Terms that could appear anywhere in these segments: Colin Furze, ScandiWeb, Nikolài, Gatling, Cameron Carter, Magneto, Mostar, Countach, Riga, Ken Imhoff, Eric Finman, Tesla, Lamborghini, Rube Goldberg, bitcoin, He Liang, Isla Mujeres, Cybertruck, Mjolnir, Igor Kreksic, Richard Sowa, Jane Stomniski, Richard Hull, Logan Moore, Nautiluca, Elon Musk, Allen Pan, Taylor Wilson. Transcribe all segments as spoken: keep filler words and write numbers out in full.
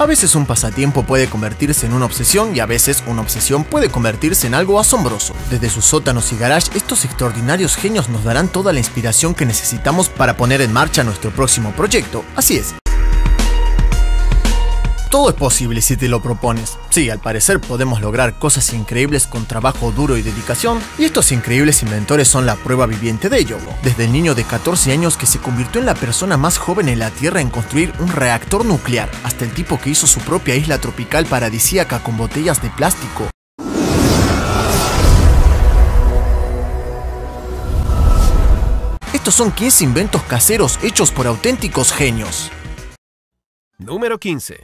A veces un pasatiempo puede convertirse en una obsesión y a veces una obsesión puede convertirse en algo asombroso. Desde sus sótanos y garage, estos extraordinarios genios nos darán toda la inspiración que necesitamos para poner en marcha nuestro próximo proyecto. Así es. Todo es posible si te lo propones. Sí, al parecer podemos lograr cosas increíbles con trabajo duro y dedicación, y estos increíbles inventores son la prueba viviente de ello. Desde el niño de catorce años que se convirtió en la persona más joven en la Tierra en construir un reactor nuclear, hasta el tipo que hizo su propia isla tropical paradisíaca con botellas de plástico. Estos son quince inventos caseros hechos por auténticos genios. Número quince.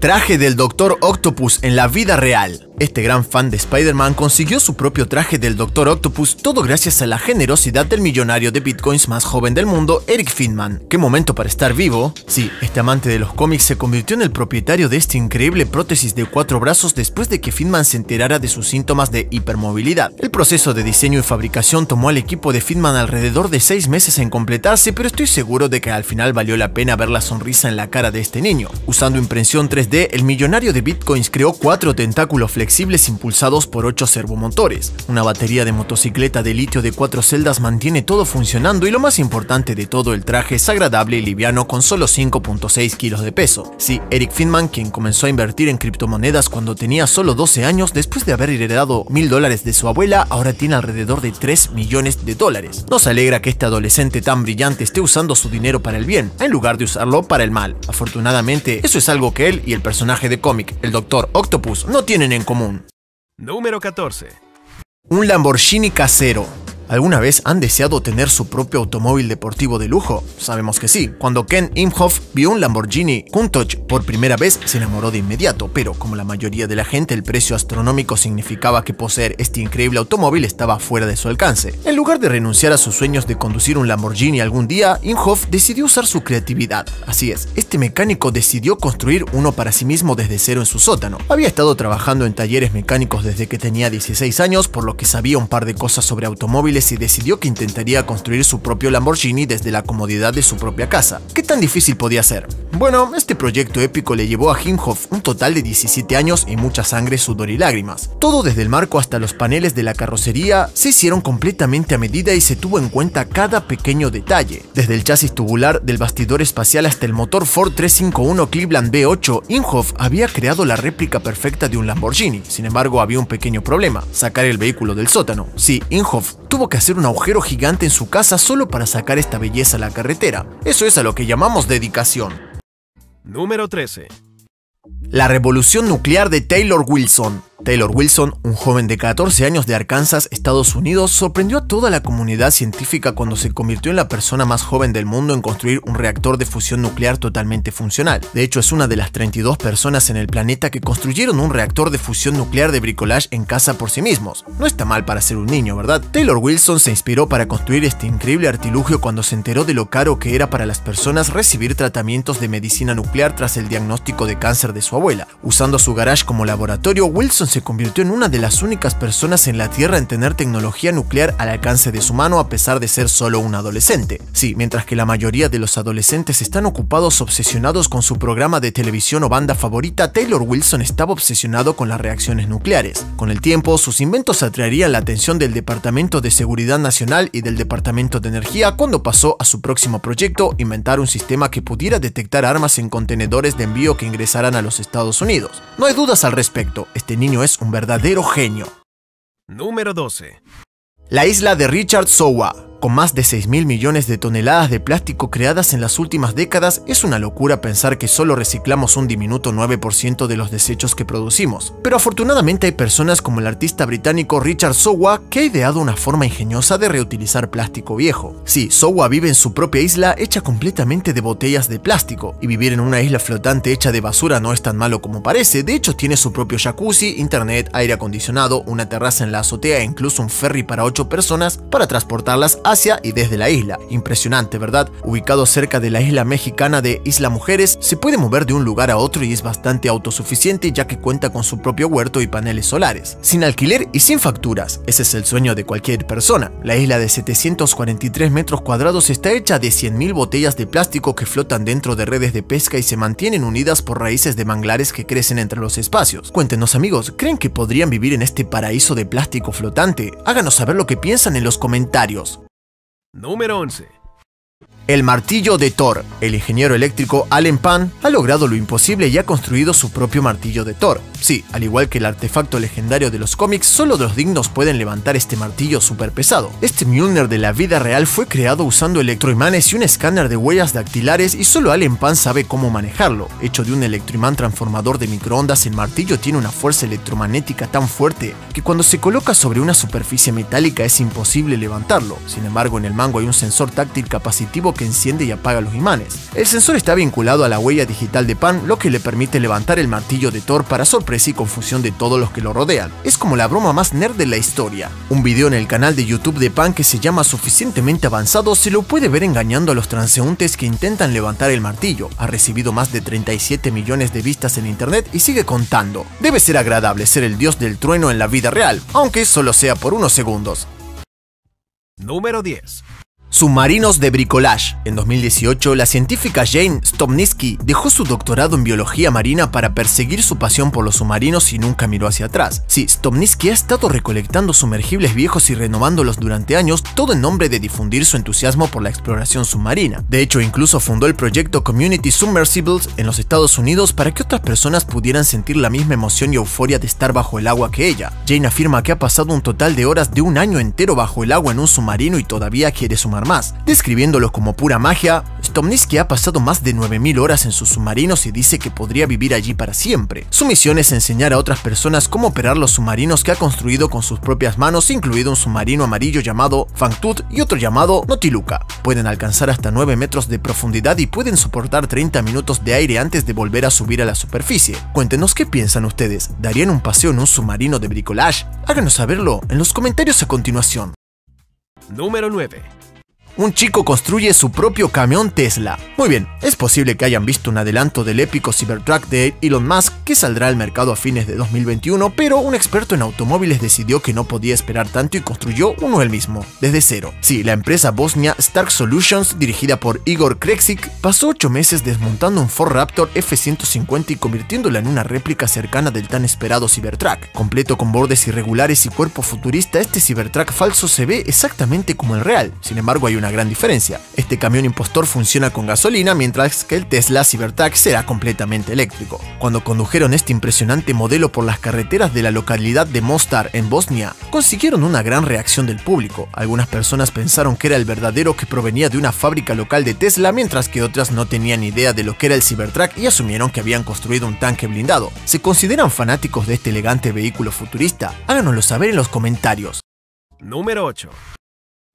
Traje del Doctor Octopus en la vida real. Este gran fan de Spider-Man consiguió su propio traje del Doctor Octopus, todo gracias a la generosidad del millonario de bitcoins más joven del mundo, Eric Finman. ¿Qué momento para estar vivo? Sí, este amante de los cómics se convirtió en el propietario de este increíble prótesis de cuatro brazos después de que Finman se enterara de sus síntomas de hipermovilidad. El proceso de diseño y fabricación tomó al equipo de Finman alrededor de seis meses en completarse, pero estoy seguro de que al final valió la pena ver la sonrisa en la cara de este niño. Usando impresión tres D, el millonario de bitcoins creó cuatro tentáculos flexibles impulsados por ocho servomotores. Una batería de motocicleta de litio de cuatro celdas mantiene todo funcionando y lo más importante de todo, el traje es agradable y liviano con solo cinco punto seis kilos de peso. Sí, Eric Finman, quien comenzó a invertir en criptomonedas cuando tenía solo doce años, después de haber heredado mil dólares de su abuela, ahora tiene alrededor de tres millones de dólares. Nos alegra que este adolescente tan brillante esté usando su dinero para el bien, en lugar de usarlo para el mal. Afortunadamente, eso es algo que él y el personaje de cómic, el Doctor Octopus, no tienen en común. Número catorce. Un Lamborghini casero. ¿Alguna vez han deseado tener su propio automóvil deportivo de lujo? Sabemos que sí. Cuando Ken Imhoff vio un Lamborghini Countach por primera vez, se enamoró de inmediato, pero como la mayoría de la gente, el precio astronómico significaba que poseer este increíble automóvil estaba fuera de su alcance. En lugar de renunciar a sus sueños de conducir un Lamborghini algún día, Imhoff decidió usar su creatividad. Así es, este mecánico decidió construir uno para sí mismo desde cero en su sótano. Había estado trabajando en talleres mecánicos desde que tenía dieciséis años, por lo que sabía un par de cosas sobre automóviles y decidió que intentaría construir su propio Lamborghini desde la comodidad de su propia casa. ¿Qué tan difícil podía ser? Bueno, este proyecto épico le llevó a Imhoff un total de diecisiete años y mucha sangre, sudor y lágrimas. Todo, desde el marco hasta los paneles de la carrocería, se hicieron completamente a medida y se tuvo en cuenta cada pequeño detalle. Desde el chasis tubular del bastidor espacial hasta el motor Ford trescientos cincuenta y uno Cleveland V ocho, Imhoff había creado la réplica perfecta de un Lamborghini. Sin embargo, había un pequeño problema: sacar el vehículo del sótano. Sí, Imhoff tuvo que hacer un agujero gigante en su casa solo para sacar esta belleza a la carretera. Eso es a lo que llamamos dedicación. Número trece. La revolución nuclear de Taylor Wilson. Taylor Wilson, un joven de catorce años de Arkansas, Estados Unidos, sorprendió a toda la comunidad científica cuando se convirtió en la persona más joven del mundo en construir un reactor de fusión nuclear totalmente funcional. De hecho, es una de las treinta y dos personas en el planeta que construyeron un reactor de fusión nuclear de bricolage en casa por sí mismos. No está mal para ser un niño, ¿verdad? Taylor Wilson se inspiró para construir este increíble artilugio cuando se enteró de lo caro que era para las personas recibir tratamientos de medicina nuclear tras el diagnóstico de cáncer de su abuela. Usando su garage como laboratorio, Wilson se convirtió en una de las únicas personas en la Tierra en tener tecnología nuclear al alcance de su mano, a pesar de ser solo un adolescente. Sí, mientras que la mayoría de los adolescentes están ocupados obsesionados con su programa de televisión o banda favorita, Taylor Wilson estaba obsesionado con las reacciones nucleares. Con el tiempo, sus inventos atraerían la atención del Departamento de Seguridad Nacional y del Departamento de Energía cuando pasó a su próximo proyecto: inventar un sistema que pudiera detectar armas en contenedores de envío que ingresaran a los Estados Unidos. No hay dudas al respecto, este niño es un verdadero genio. Número doce. La isla de Richard Sowa. Con más de seis mil millones de toneladas de plástico creadas en las últimas décadas, es una locura pensar que solo reciclamos un diminuto nueve por ciento de los desechos que producimos. Pero afortunadamente hay personas como el artista británico Richard Sowa, que ha ideado una forma ingeniosa de reutilizar plástico viejo. Sí, Sowa vive en su propia isla hecha completamente de botellas de plástico, y vivir en una isla flotante hecha de basura no es tan malo como parece. De hecho, tiene su propio jacuzzi, internet, aire acondicionado, una terraza en la azotea e incluso un ferry para ocho personas para transportarlas a Asia y desde la isla. Impresionante, ¿verdad? Ubicado cerca de la isla mexicana de Isla Mujeres, se puede mover de un lugar a otro y es bastante autosuficiente, ya que cuenta con su propio huerto y paneles solares, sin alquiler y sin facturas. Ese es el sueño de cualquier persona. La isla de setecientos cuarenta y tres metros cuadrados está hecha de cien mil botellas de plástico que flotan dentro de redes de pesca y se mantienen unidas por raíces de manglares que crecen entre los espacios. Cuéntenos, amigos, ¿creen que podrían vivir en este paraíso de plástico flotante? Háganos saber lo que piensan en los comentarios. Número once. El martillo de Thor. El ingeniero eléctrico Allen Pan ha logrado lo imposible y ha construido su propio martillo de Thor. Sí, al igual que el artefacto legendario de los cómics, solo los dignos pueden levantar este martillo super pesado. Este Mjolnir de la vida real fue creado usando electroimanes y un escáner de huellas dactilares, y solo Allen Pan sabe cómo manejarlo. Hecho de un electroimán transformador de microondas, el martillo tiene una fuerza electromagnética tan fuerte que cuando se coloca sobre una superficie metálica es imposible levantarlo. Sin embargo, en el mango hay un sensor táctil capacitivo que enciende y apaga los imanes. El sensor está vinculado a la huella digital de Pan, lo que le permite levantar el martillo de Thor para sorpresa y confusión de todos los que lo rodean. Es como la broma más nerd de la historia. Un video en el canal de YouTube de Pan que se llama Suficientemente Avanzado se lo puede ver engañando a los transeúntes que intentan levantar el martillo. Ha recibido más de treinta y siete millones de vistas en internet y sigue contando. Debe ser agradable ser el dios del trueno en la vida real, aunque solo sea por unos segundos. Número diez. Submarinos de bricolage. En dos mil dieciocho, la científica Jane Stomniski dejó su doctorado en biología marina para perseguir su pasión por los submarinos y nunca miró hacia atrás. Sí, Stomniski ha estado recolectando sumergibles viejos y renovándolos durante años, todo en nombre de difundir su entusiasmo por la exploración submarina. De hecho, incluso fundó el proyecto Community Submersibles en los Estados Unidos para que otras personas pudieran sentir la misma emoción y euforia de estar bajo el agua que ella. Jane afirma que ha pasado un total de horas de un año entero bajo el agua en un submarino y todavía quiere sumar más. Describiéndolos como pura magia, Stomniski ha pasado más de nueve mil horas en sus submarinos y dice que podría vivir allí para siempre. Su misión es enseñar a otras personas cómo operar los submarinos que ha construido con sus propias manos, incluido un submarino amarillo llamado Fangtooth y otro llamado Nautiluca. Pueden alcanzar hasta nueve metros de profundidad y pueden soportar treinta minutos de aire antes de volver a subir a la superficie. Cuéntenos qué piensan ustedes, ¿darían un paseo en un submarino de bricolage? Háganos saberlo en los comentarios a continuación. Número nueve. Un chico construye su propio camión Tesla. Muy bien, es posible que hayan visto un adelanto del épico Cybertruck de Elon Musk que saldrá al mercado a fines de dos mil veintiuno, pero un experto en automóviles decidió que no podía esperar tanto y construyó uno él mismo, desde cero. Sí, la empresa bosnia Stark Solutions, dirigida por Igor Kreksic, pasó ocho meses desmontando un Ford Raptor F ciento cincuenta y convirtiéndola en una réplica cercana del tan esperado Cybertruck. Completo con bordes irregulares y cuerpo futurista, este Cybertruck falso se ve exactamente como el real. Sin embargo, hay un una gran diferencia. Este camión impostor funciona con gasolina, mientras que el Tesla Cybertruck será completamente eléctrico. Cuando condujeron este impresionante modelo por las carreteras de la localidad de Mostar en Bosnia, consiguieron una gran reacción del público. Algunas personas pensaron que era el verdadero que provenía de una fábrica local de Tesla, mientras que otras no tenían idea de lo que era el Cybertruck y asumieron que habían construido un tanque blindado. ¿Se consideran fanáticos de este elegante vehículo futurista? Háganoslo saber en los comentarios. Número ocho.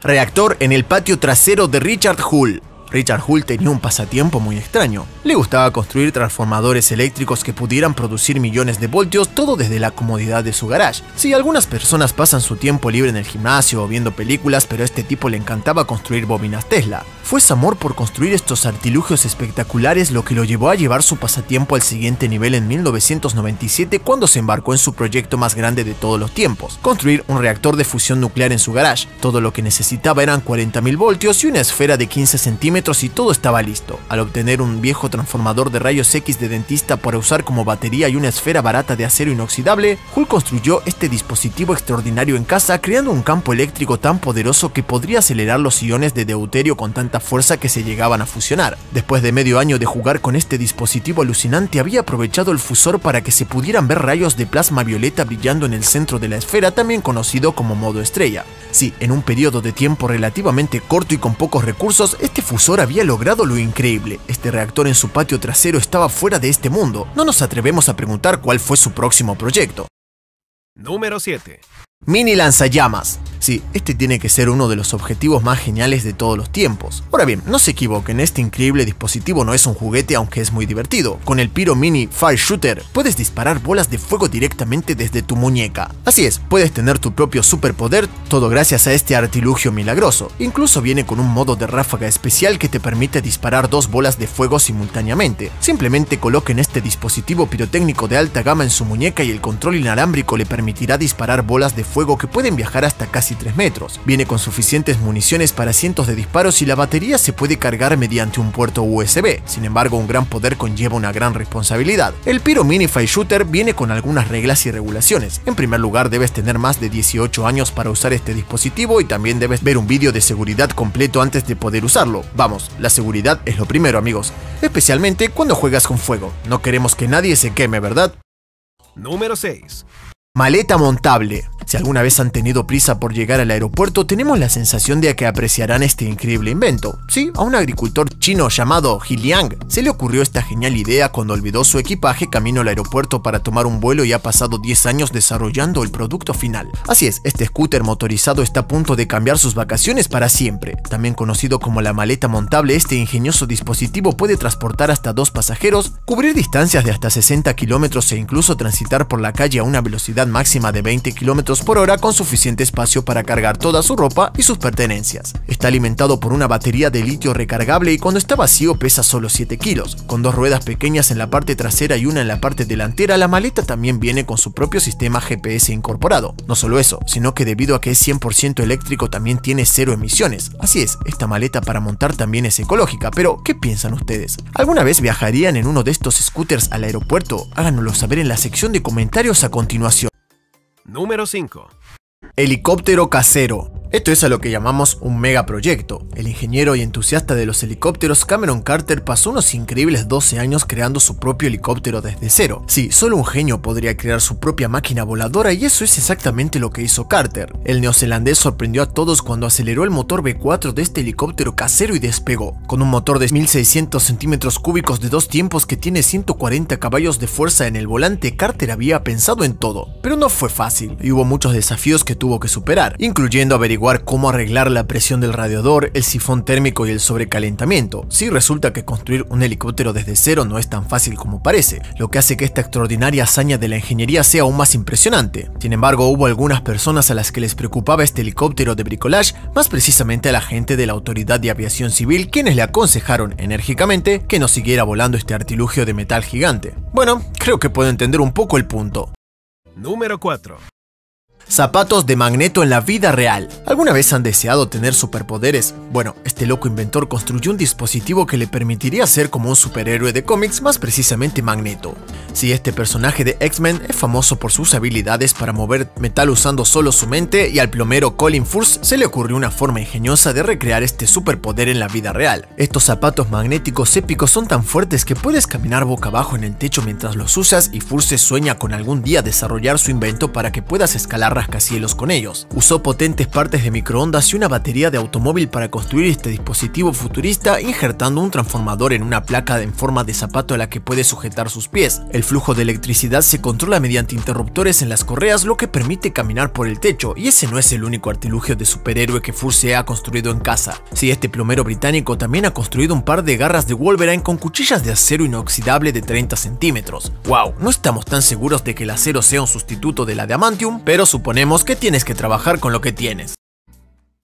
Reactor en el patio trasero de Richard Hull. Richard Hull tenía un pasatiempo muy extraño. Le gustaba construir transformadores eléctricos que pudieran producir millones de voltios, todo desde la comodidad de su garage. Sí, algunas personas pasan su tiempo libre en el gimnasio o viendo películas, pero a este tipo le encantaba construir bobinas Tesla. Fue su amor por construir estos artilugios espectaculares lo que lo llevó a llevar su pasatiempo al siguiente nivel en mil novecientos noventa y siete, cuando se embarcó en su proyecto más grande de todos los tiempos: construir un reactor de fusión nuclear en su garage. Todo lo que necesitaba eran cuarenta mil voltios y una esfera de quince centímetros y todo estaba listo. Al obtener un viejo transformador de rayos X de dentista para usar como batería y una esfera barata de acero inoxidable, Hull construyó este dispositivo extraordinario en casa, creando un campo eléctrico tan poderoso que podría acelerar los iones de deuterio con tanta fuerza que se llegaban a fusionar. Después de medio año de jugar con este dispositivo alucinante, había aprovechado el fusor para que se pudieran ver rayos de plasma violeta brillando en el centro de la esfera, también conocido como modo estrella. Sí, en un periodo de tiempo relativamente corto y con pocos recursos, este fusor había logrado lo increíble. Este reactor en su patio trasero estaba fuera de este mundo. No nos atrevemos a preguntar cuál fue su próximo proyecto. Número siete. Mini lanzallamas. Sí, este tiene que ser uno de los objetivos más geniales de todos los tiempos. Ahora bien, no se equivoquen, este increíble dispositivo no es un juguete, aunque es muy divertido. Con el Pyro Mini Fire Shooter puedes disparar bolas de fuego directamente desde tu muñeca. Así es, puedes tener tu propio superpoder, todo gracias a este artilugio milagroso. Incluso viene con un modo de ráfaga especial que te permite disparar dos bolas de fuego simultáneamente. Simplemente coloquen este dispositivo pirotécnico de alta gama en su muñeca y el control inalámbrico le permitirá disparar bolas de fuego que pueden viajar hasta casi tres metros. Viene con suficientes municiones para cientos de disparos y la batería se puede cargar mediante un puerto U S B. Sin embargo, un gran poder conlleva una gran responsabilidad. El Pyro Mini Fire Shooter viene con algunas reglas y regulaciones. En primer lugar, debes tener más de dieciocho años para usar este dispositivo y también debes ver un vídeo de seguridad completo antes de poder usarlo. Vamos, la seguridad es lo primero, amigos. Especialmente cuando juegas con fuego. No queremos que nadie se queme, ¿verdad? Número seis. Maleta montable. Si alguna vez han tenido prisa por llegar al aeropuerto, tenemos la sensación de que apreciarán este increíble invento. Sí, a un agricultor chino llamado He Liang se le ocurrió esta genial idea cuando olvidó su equipaje camino al aeropuerto para tomar un vuelo y ha pasado diez años desarrollando el producto final. Así es, este scooter motorizado está a punto de cambiar sus vacaciones para siempre. También conocido como la maleta montable, este ingenioso dispositivo puede transportar hasta dos pasajeros, cubrir distancias de hasta sesenta kilómetros e incluso transitar por la calle a una velocidad máxima de veinte kilómetros por hora con suficiente espacio para cargar toda su ropa y sus pertenencias. Está alimentado por una batería de litio recargable y cuando está vacío pesa solo siete kilos. Con dos ruedas pequeñas en la parte trasera y una en la parte delantera, la maleta también viene con su propio sistema G P S incorporado. No solo eso, sino que debido a que es cien por ciento eléctrico también tiene cero emisiones. Así es, esta maleta para montar también es ecológica, pero ¿qué piensan ustedes? ¿Alguna vez viajarían en uno de estos scooters al aeropuerto? Háganoslo saber en la sección de comentarios a continuación. Número cinco. Helicóptero casero. Esto es a lo que llamamos un megaproyecto. El ingeniero y entusiasta de los helicópteros Cameron Carter pasó unos increíbles doce años creando su propio helicóptero desde cero. Sí, solo un genio podría crear su propia máquina voladora y eso es exactamente lo que hizo Carter. El neozelandés sorprendió a todos cuando aceleró el motor V cuatro de este helicóptero casero y despegó. Con un motor de mil seiscientos centímetros cúbicos de dos tiempos que tiene ciento cuarenta caballos de fuerza en el volante, Carter había pensado en todo. Pero no fue fácil y hubo muchos desafíos que tuvo que superar, incluyendo averiguar cómo arreglar la presión del radiador, el sifón térmico y el sobrecalentamiento. Sí, resulta que construir un helicóptero desde cero no es tan fácil como parece, lo que hace que esta extraordinaria hazaña de la ingeniería sea aún más impresionante. Sin embargo, hubo algunas personas a las que les preocupaba este helicóptero de bricolage, más precisamente a la gente de la Autoridad de Aviación Civil, quienes le aconsejaron enérgicamente que no siguiera volando este artilugio de metal gigante. Bueno, creo que puedo entender un poco el punto. Número cuatro. Zapatos de magneto en la vida real. ¿Alguna vez han deseado tener superpoderes? Bueno, este loco inventor construyó un dispositivo que le permitiría ser como un superhéroe de cómics, más precisamente Magneto. Sí, este personaje de X-Men es famoso por sus habilidades para mover metal usando solo su mente y al plomero Colin Furze se le ocurrió una forma ingeniosa de recrear este superpoder en la vida real. Estos zapatos magnéticos épicos son tan fuertes que puedes caminar boca abajo en el techo mientras los usas y Furze sueña con algún día desarrollar su invento para que puedas escalar rascacielos con ellos. Usó potentes partes de microondas y una batería de automóvil para construir este dispositivo futurista, injertando un transformador en una placa en forma de zapato a la que puede sujetar sus pies. El flujo de electricidad se controla mediante interruptores en las correas, lo que permite caminar por el techo, y ese no es el único artilugio de superhéroe que Furze ha construido en casa. Sí, este plomero británico también ha construido un par de garras de Wolverine con cuchillas de acero inoxidable de treinta centímetros. Wow, no estamos tan seguros de que el acero sea un sustituto de la de adamantium, pero suponemos Suponemos que tienes que trabajar con lo que tienes.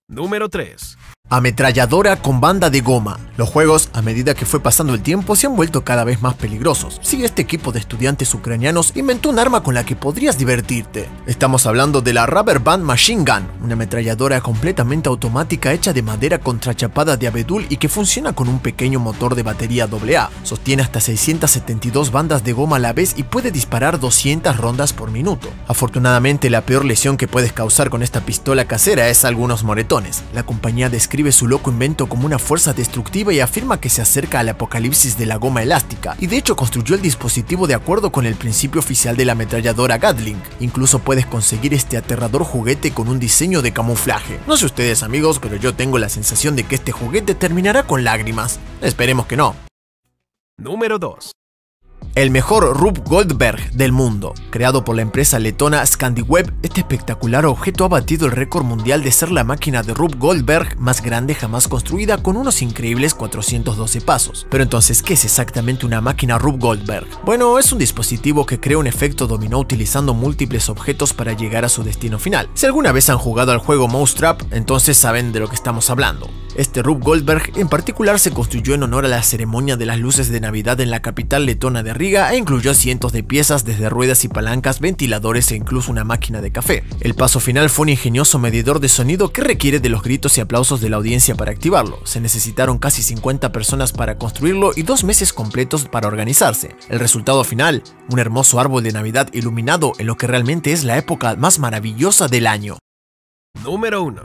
Número tres. Ametralladora con banda de goma. Los juegos, a medida que fue pasando el tiempo, se han vuelto cada vez más peligrosos. Sí, este equipo de estudiantes ucranianos inventó un arma con la que podrías divertirte. Estamos hablando de la Rubber Band Machine Gun, una ametralladora completamente automática hecha de madera contrachapada de abedul y que funciona con un pequeño motor de batería doble A. Sostiene hasta seiscientas setenta y dos bandas de goma a la vez y puede disparar doscientas rondas por minuto. Afortunadamente, la peor lesión que puedes causar con esta pistola casera es algunos moretones. La compañía describe Describe su loco invento como una fuerza destructiva y afirma que se acerca al apocalipsis de la goma elástica, y de hecho construyó el dispositivo de acuerdo con el principio oficial de la ametralladora Gatling. Incluso puedes conseguir este aterrador juguete con un diseño de camuflaje. No sé ustedes, amigos, pero yo tengo la sensación de que este juguete terminará con lágrimas. Esperemos que no. Número dos. El mejor Rube Goldberg del mundo. Creado por la empresa letona ScandiWeb, este espectacular objeto ha batido el récord mundial de ser la máquina de Rube Goldberg más grande jamás construida, con unos increíbles cuatrocientos doce pasos. Pero entonces, ¿qué es exactamente una máquina Rube Goldberg? Bueno, es un dispositivo que crea un efecto dominó utilizando múltiples objetos para llegar a su destino final. Si alguna vez han jugado al juego Mousetrap, entonces saben de lo que estamos hablando. Este Rube Goldberg en particular se construyó en honor a la ceremonia de las luces de Navidad en la capital letona de Riga e incluyó cientos de piezas, desde ruedas y palancas, ventiladores e incluso una máquina de café. El paso final fue un ingenioso medidor de sonido que requiere de los gritos y aplausos de la audiencia para activarlo. Se necesitaron casi cincuenta personas para construirlo y dos meses completos para organizarse. El resultado final, un hermoso árbol de Navidad iluminado en lo que realmente es la época más maravillosa del año. Número uno.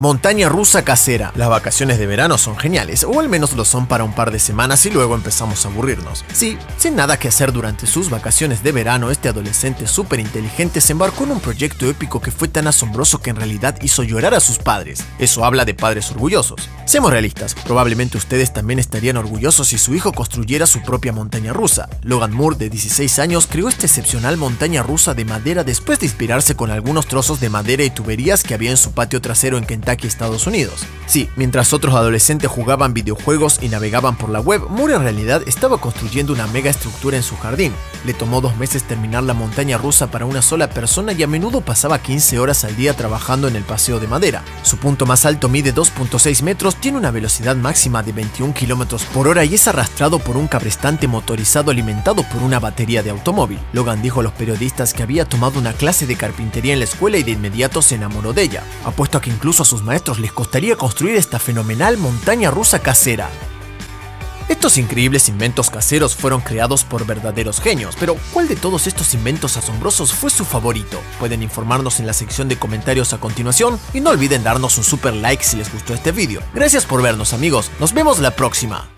Montaña rusa casera. Las vacaciones de verano son geniales, o al menos lo son para un par de semanas y luego empezamos a aburrirnos. Sí, sin nada que hacer durante sus vacaciones de verano, este adolescente súper inteligente se embarcó en un proyecto épico que fue tan asombroso que en realidad hizo llorar a sus padres. Eso habla de padres orgullosos. Seamos realistas, probablemente ustedes también estarían orgullosos si su hijo construyera su propia montaña rusa. Logan Moore, de dieciséis años, creó esta excepcional montaña rusa de madera después de inspirarse con algunos trozos de madera y tuberías que había en su patio trasero en Kentucky, aquí Estados Unidos. Sí, mientras otros adolescentes jugaban videojuegos y navegaban por la web, Moore en realidad estaba construyendo una mega estructura en su jardín. Le tomó dos meses terminar la montaña rusa para una sola persona y a menudo pasaba quince horas al día trabajando en el paseo de madera. Su punto más alto mide dos punto seis metros, tiene una velocidad máxima de veintiún kilómetros por hora y es arrastrado por un cabrestante motorizado alimentado por una batería de automóvil. Logan dijo a los periodistas que había tomado una clase de carpintería en la escuela y de inmediato se enamoró de ella. Apuesto a que incluso a sus maestros les costaría construir esta fenomenal montaña rusa casera. Estos increíbles inventos caseros fueron creados por verdaderos genios, pero ¿cuál de todos estos inventos asombrosos fue su favorito? Pueden informarnos en la sección de comentarios a continuación y no olviden darnos un super like si les gustó este vídeo. Gracias por vernos, amigos, nos vemos la próxima.